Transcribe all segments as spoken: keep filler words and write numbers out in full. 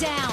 down.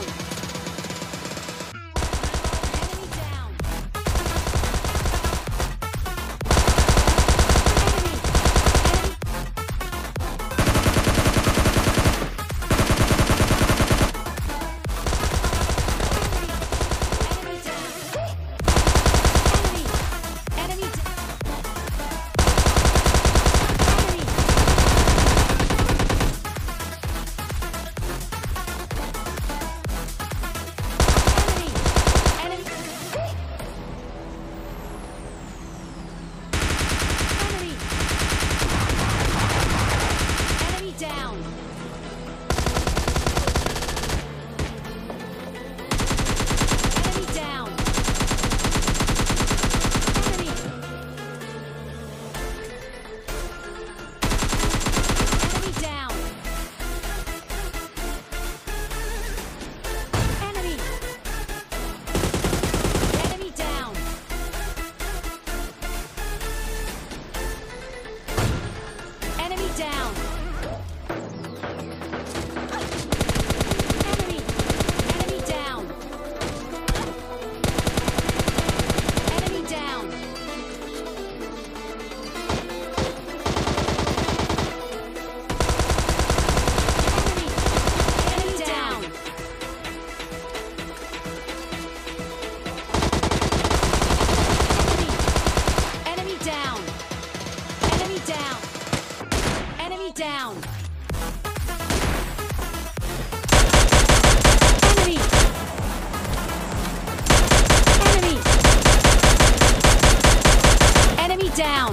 Enemy down. Enemy. Enemy. Enemy. Enemy down. Enemy. Enemy down. Down. Enemy down.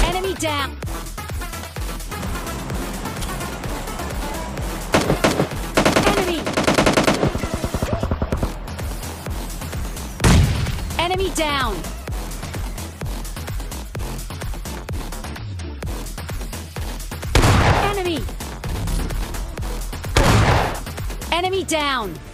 Enemy. Enemy down. Enemy. Enemy down. Enemy down. Down. Enemy. Enemy. Enemy down. Enemy down. Enemy. Enemy down. Enemy down. Enemy. Enemy down.